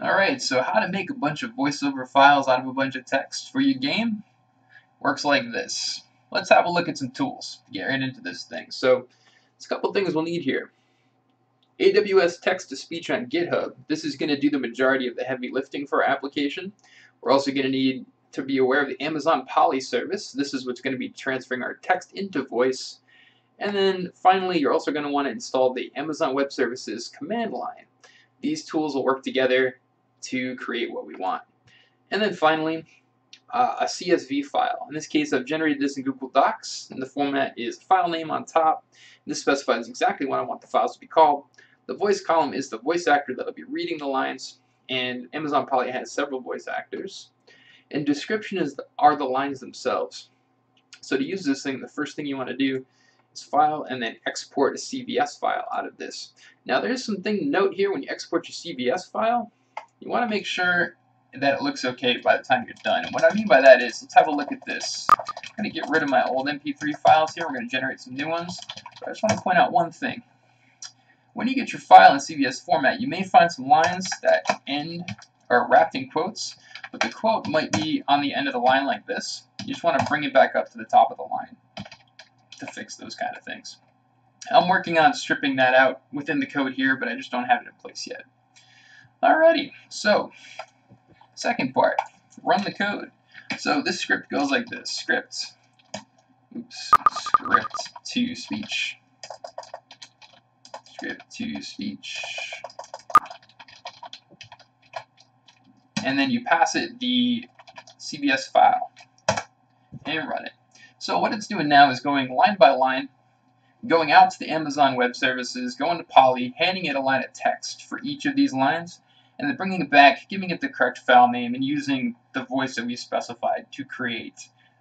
Alright, so how to make a bunch of voiceover files out of a bunch of text for your game? Works like this. Let's have a look at some tools to get right into this thing. So there's a couple things we'll need here. AWS text-to-speech on GitHub. This is going to do the majority of the heavy lifting for our application. We're also going to need to be aware of the Amazon Poly service. This is what's going to be transferring our text into voice. And then finally, you're also going to want to install the Amazon Web Services command line. These tools will work together to create what we want. And then finally, a CSV file. In this case, I've generated this in Google Docs, and the format is file name on top. This specifies exactly what I want the files to be called. The voice column is the voice actor that'll be reading the lines, and Amazon Poly has several voice actors. And description are the lines themselves. So to use this thing, the first thing you want to do is file and then export a CSV file out of this. Now there's something to note here. When you export your CSV file, you want to make sure that it looks okay by the time you're done. And what I mean by that is, let's have a look at this. I'm going to get rid of my old MP3 files here. We're going to generate some new ones. But I just want to point out one thing. When you get your file in CSV format, you may find some lines that end or wrapped in quotes, but the quote might be on the end of the line like this. You just want to bring it back up to the top of the line to fix those kind of things. I'm working on stripping that out within the code here, but I just don't have it in place yet. Alrighty, so second part, run the code. So this script goes like this, script to speech, and then you pass it the CSV file and run it. So what it's doing now is going line by line, going out to the Amazon Web Services, going to Poly, handing it a line of text for each of these lines, and then bringing it back, giving it the correct file name, and using the voice that we specified to create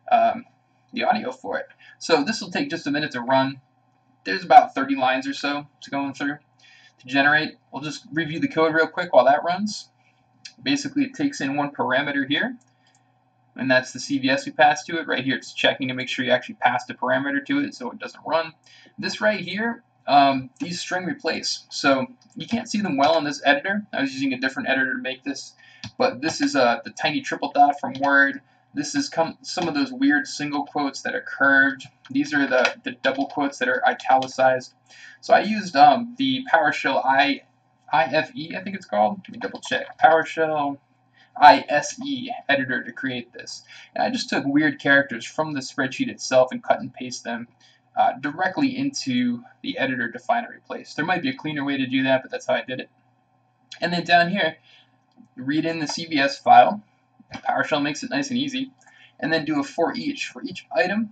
the audio for it. So this will take just a minute to run. There's about 30 lines or so to go through to generate. We'll just review the code real quick while that runs. Basically, it takes in one parameter here, and that's the CSV we passed to it. Right here, it's checking to make sure you actually passed a parameter to it so it doesn't run. This right here, these string replace. So you can't see them well in this editor. I was using a different editor to make this, but this is the tiny triple dot from Word. This is some of those weird single quotes that are curved. These are the double quotes that are italicized. So I used the PowerShell IFE, I think it's called. Let me double check. PowerShell ISE editor to create this. And I just took weird characters from the spreadsheet itself and cut and paste them directly into the editor to find and replace. There might be a cleaner way to do that, but that's how I did it. And then down here, read in the CSV file. PowerShell makes it nice and easy, and then do a for each item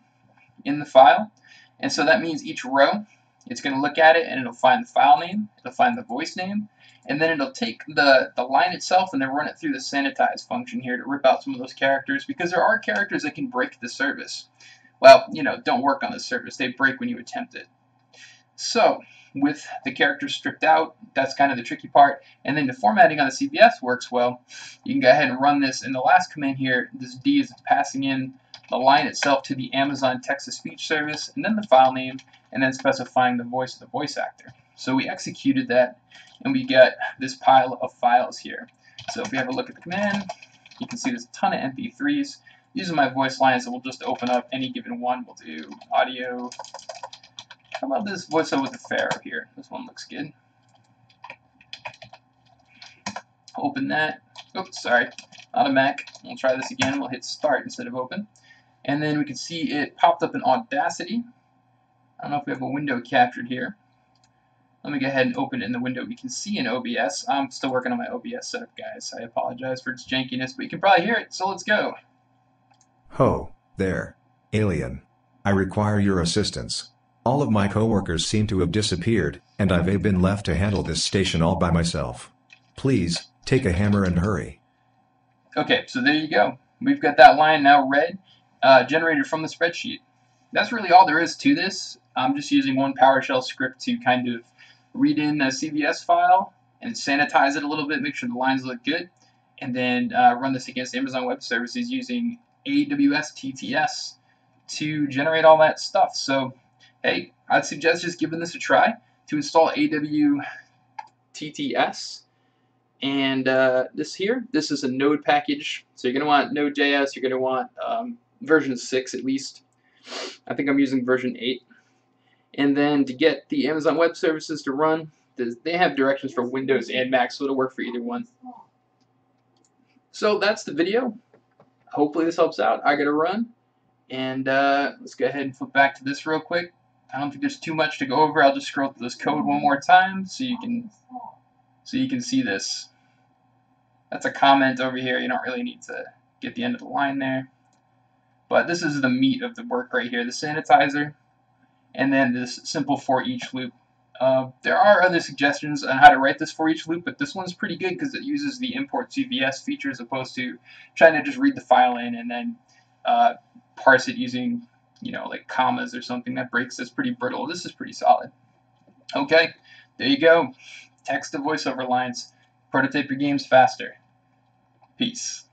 in the file. And so that means each row, it's going to look at it and it'll find the file name, it'll find the voice name, and then it'll take the line itself and then run it through the sanitize function here to rip out some of those characters, because there are characters that can break the service. Well, you know, don't work on the service, they break when you attempt it. So with the characters stripped out, that's kind of the tricky part. And then the formatting on the CSV works well. You can go ahead and run this. And the last command here, this D is passing in the line itself to the Amazon text-to-speech service, and then the file name, and then specifying the voice of the voice actor. So we executed that, and we got this pile of files here. So if we have a look at the command, you can see there's a ton of MP3s. These are my voice lines, so we'll just open up any given one. We'll do audio. How about this voiceover with the pharaoh here? This one looks good. Open that. Oops, sorry. Not a Mac. We'll try this again. We'll hit start instead of open. And then we can see it popped up in Audacity. I don't know if we have a window captured here. Let me go ahead and open it in the window. We can see in OBS. I'm still working on my OBS setup, guys. I apologize for its jankiness, but you can probably hear it, so let's go. Ho, there, alien. I require your assistance. All of my coworkers seem to have disappeared, and I've been left to handle this station all by myself. Please, take a hammer and hurry. Okay, so there you go. We've got that line now read, generated from the spreadsheet. That's really all there is to this. I'm just using one PowerShell script to kind of read in a CSV file and sanitize it a little bit, make sure the lines look good, and then run this against Amazon Web Services using AWS TTS to generate all that stuff. So hey, I'd suggest just giving this a try. To install AWS TTS, And this is a node package. So you're going to want node.js, you're going to want version 6 at least. I think I'm using version 8. And then to get the Amazon Web Services to run, they have directions for Windows and Mac, so it'll work for either one. So that's the video. Hopefully this helps out. I gotta run. And let's go ahead and flip back to this real quick. I don't think there's too much to go over. I'll just scroll through this code one more time so you can see this. That's a comment over here. You don't really need to get the end of the line there. But this is the meat of the work right here, the sanitizer, and then this simple for each loop. There are other suggestions on how to write this for each loop, but this one's pretty good because it uses the import CVS feature as opposed to trying to just read the file in and then parse it using, you know, like commas or something that breaks. That's pretty brittle. This is pretty solid. Okay, there you go. Text to voice over lines. Prototype your games faster. Peace.